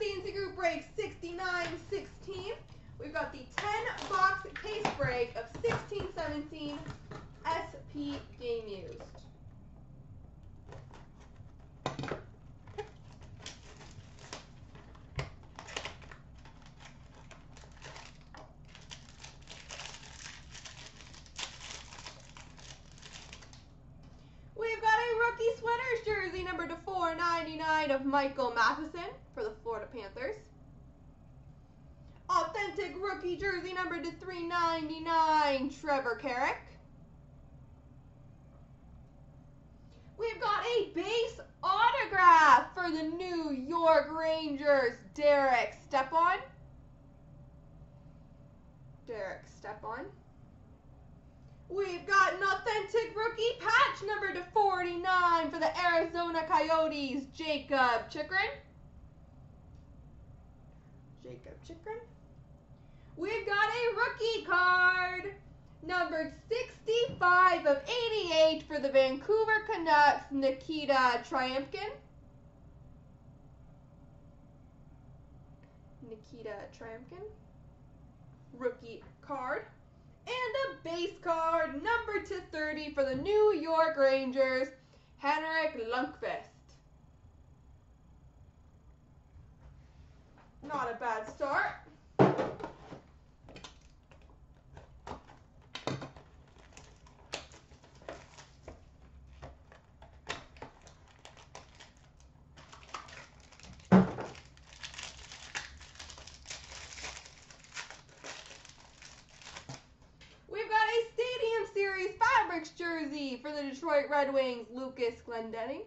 Fantasy Group break 69-16. We've got the 10-box case break of 16-17 SP Game Used. We've got a rookie sweaters jersey number to 499 of Michael Matheson for the Florida Panthers. Authentic rookie jersey number to 399, Trevor Carrick. We've got a base autograph for the New York Rangers, Derek Stepan. We've got an authentic rookie patch number to 49 for the Arizona Coyotes, Jaccob Chychrun. We've got a rookie card, numbered 65 of 88 for the Vancouver Canucks, Nikita Tryamkin. Rookie card. And a base card, numbered to 30 for the New York Rangers, Henrik Lundqvist. Not a bad start. We've got a Stadium Series Fabrics jersey for the Detroit Red Wings, Lucas Glendening,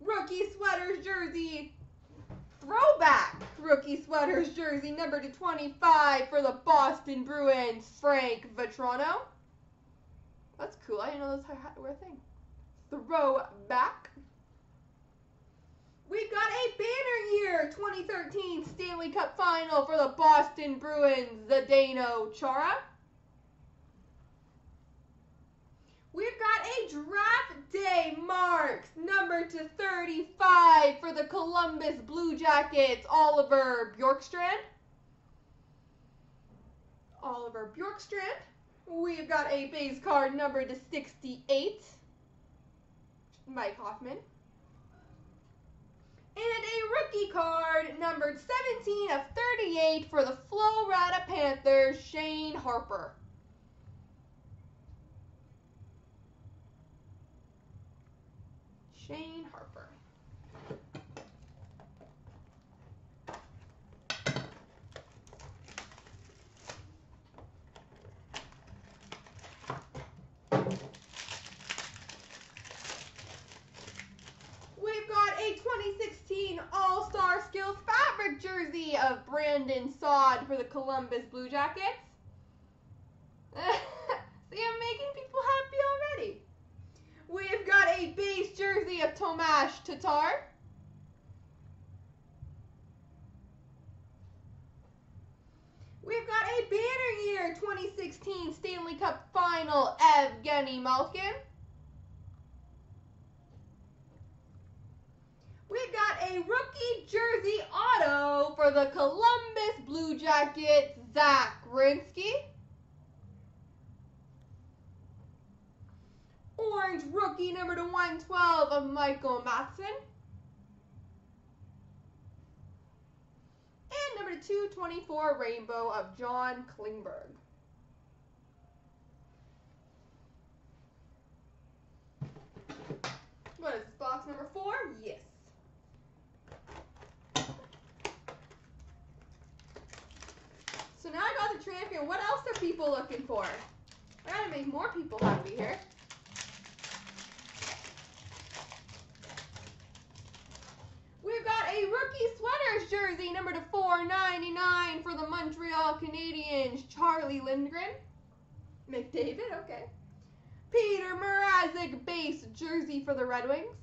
Rookie sweaters jersey, throwback rookie sweaters jersey number to 25 for the Boston Bruins, Frank Vatrano. That's cool. I didn't know that's how to wear a thing. Throwback. We've got a banner year 2013 Stanley Cup Final for the Boston Bruins, Zdeno Chara. We've got a draft day marks number to 35 for the Columbus Blue Jackets, Oliver Bjorkstrand. We've got a base card number to 68, Mike Hoffman. And a rookie card numbered 17 of 38 for the Florida Panthers, Shane Harper. We've got a 2016 All-Star Skills Fabric jersey of Brandon Saad for the Columbus Blue Jackets. See, I'm making people happy already. We've got a base jersey of Tomas Tatar. We've got a banner year 2016 Stanley Cup Final, Evgeny Malkin. We've got a rookie jersey auto for the Columbus Blue Jackets, Zach Rinsky. Orange rookie number to 112 of Michael Matheson. And number 224 rainbow of John Klingberg. What is this, box number 4? Yes. So now I got the Tryamkin. What else are people looking for? I gotta make more people happy here. We've got a rookie sweaters jersey, number to 499 for the Montreal Canadiens, Charlie Lindgren. McDavid, okay. Peter Mrazek base jersey for the Red Wings.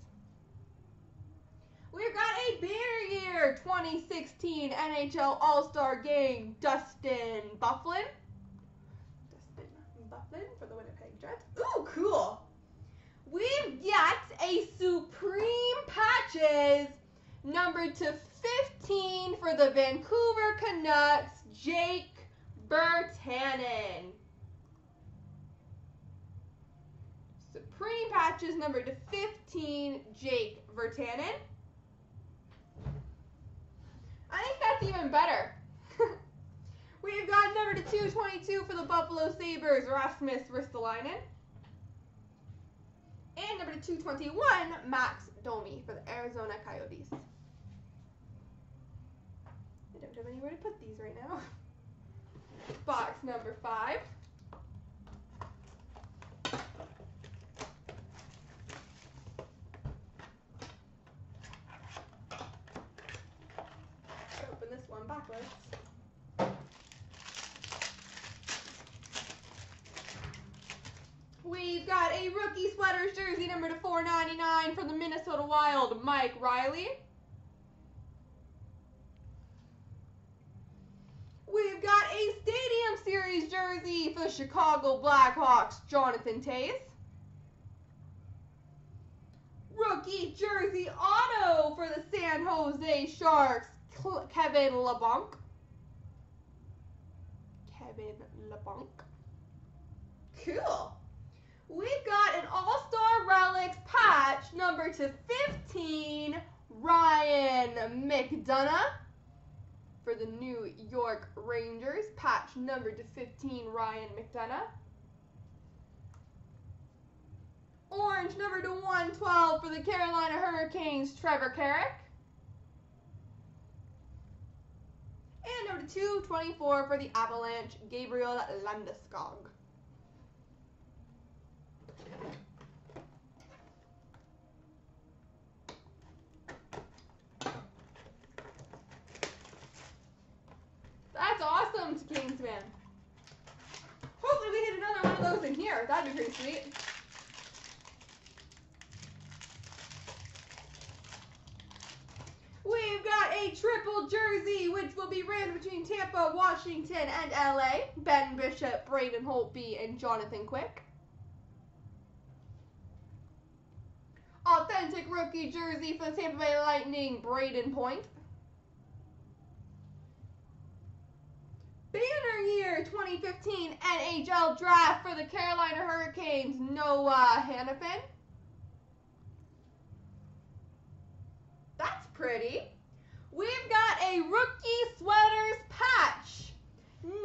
We've got a banner year 2016 NHL All-Star Game, Dustin Byfuglien. For the Winnipeg Jets. Ooh, cool. We've got a Supreme patches, numbered to 15 for the Vancouver Canucks, Jake Virtanen. Supreme patches numbered to 15, Jake Virtanen. I think that's even better. We've got number to 222 for the Buffalo Sabres, Rasmus Ristolainen. And number to 221, Max Domi for the Arizona Coyotes. I don't have anywhere to put these right now. Box number 5. Open this one backwards. We've got a rookie sweaters jersey number to 499 for the Minnesota Wild, Mike Riley. We've got a Stadium Series jersey for the Chicago Blackhawks, Jonathan Toews. Rookie jersey auto for the San Jose Sharks, Kevin Labanc. Kevin Labanc. Cool. We've got an All-Star Relics patch, number to 15, Ryan McDonagh for the New York Rangers. Patch number to 15, Ryan McDonagh. Orange number to 112 for the Carolina Hurricanes, Trevor Carrick. And number to 224 for the Avalanche, Gabriel Landeskog. That's awesome, Kingsman. Hopefully we hit another one of those in here. That'd be pretty sweet. We've got a triple jersey, which will be ran between Tampa, Washington, and LA. Ben Bishop, Braden Holtby, and Jonathan Quick. Authentic rookie jersey for the Tampa Bay Lightning, Brayden Point. Banner year 2015 NHL draft for the Carolina Hurricanes, Noah Hannafin. That's pretty. We've got a rookie sweaters patch,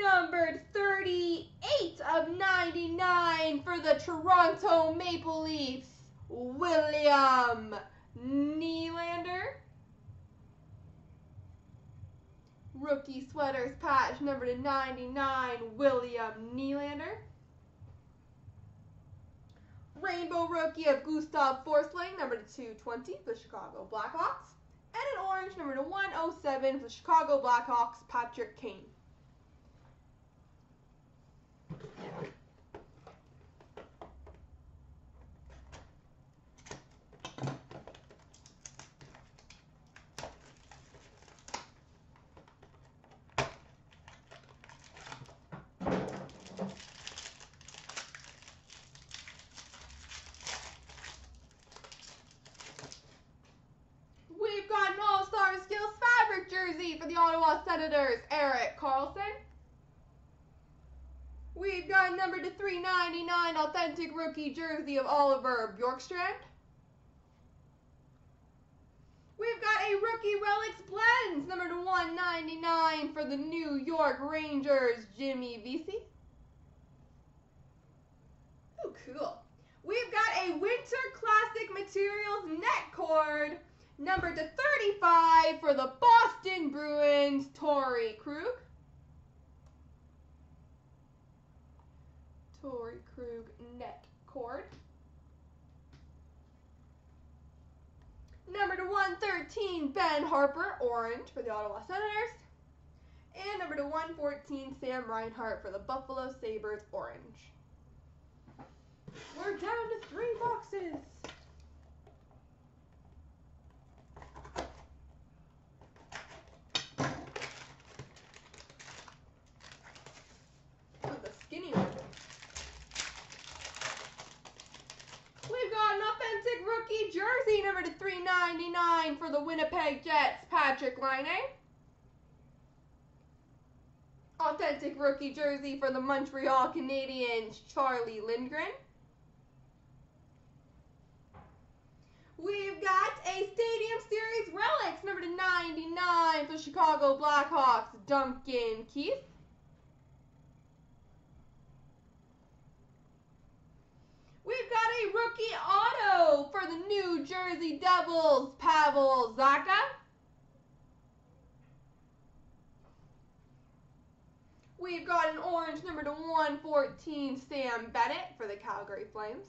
numbered 38 of 99 for the Toronto Maple Leafs, William Nylander. Rookie sweaters patch number to 99, William Nylander. Rainbow rookie of Gustav Forsling, number to 220 for the Chicago Blackhawks. And an orange number to 107 for the Chicago Blackhawks, Patrick Kane. For the Ottawa Senators, Erik Karlsson. We've got number to 399 authentic rookie jersey of Oliver Bjorkstrand. We've got a rookie relics blends number to 199 for the New York Rangers, Jimmy Vesey. Oh, cool. We've got a Winter Classic Materials net cord, number to 35 for the Boston Bruins, Torrey Krug. Torrey Krug net cord. Number to 113, Ben Harper, orange for the Ottawa Senators. And number to 114, Sam Reinhart for the Buffalo Sabres, orange. We're down to 3 boxes. $1.99 for the Winnipeg Jets, Patrick Laine. Authentic rookie jersey for the Montreal Canadiens, Charlie Lindgren. We've got a Stadium Series Relics, number 99 for Chicago Blackhawks, Duncan Keith. We've got a rookie auto for the New Jersey Devils, Pavel Zacha. We've got an orange number 114, Sam Bennett for the Calgary Flames.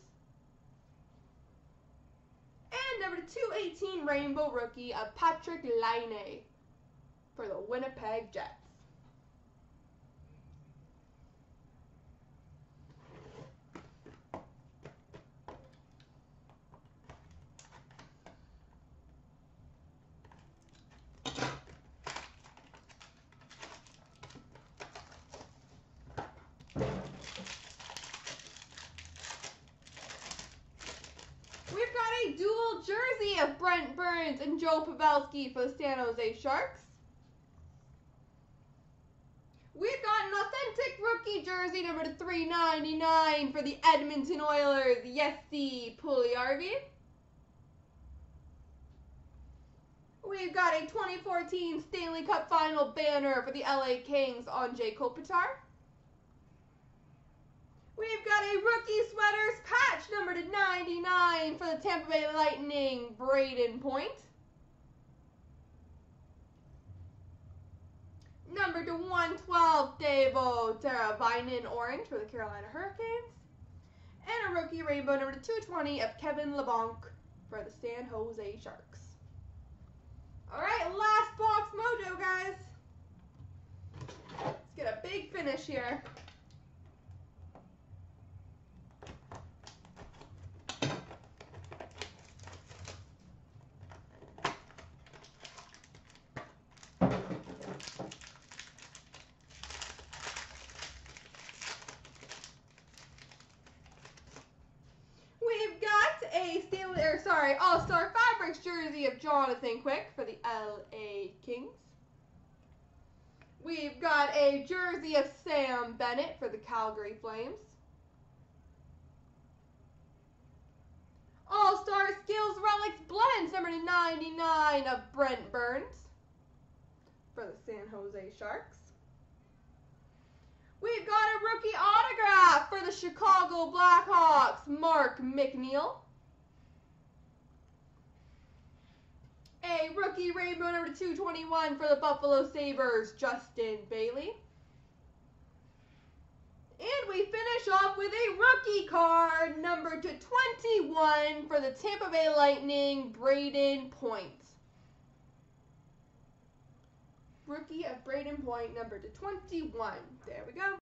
And number 218 rainbow rookie of Patrick Laine for the Winnipeg Jets. Jersey of Brent Burns and Joe Pavelski for the San Jose Sharks. We've got an authentic rookie jersey number 399 for the Edmonton Oilers, Jesse Puljujärvi. We've got a 2014 Stanley Cup Final banner for the LA Kings, Ondrej Kopitar. We've got a rookie sweaters patch number 99 for the Tampa Bay Lightning, Brayden Point. Number 112, Teuvo Teravainen, orange for the Carolina Hurricanes. And a rookie rainbow number 220 of Kevin Labanc for the San Jose Sharks. Alright, last box mojo, guys. Let's get a big finish here. All-Star Fabrics jersey of Jonathan Quick for the LA Kings. We've got a jersey of Sam Bennett for the Calgary Flames. All-Star Skills Relics Blends number 99 of Brent Burns for the San Jose Sharks. We've got a rookie autograph for the Chicago Blackhawks, Mark McNeil. A rookie rainbow number 221 for the Buffalo Sabres, Justin Bailey. And we finish off with a rookie card number 221 for the Tampa Bay Lightning, Brayden Point. Rookie of Brayden Point, number 221. There we go.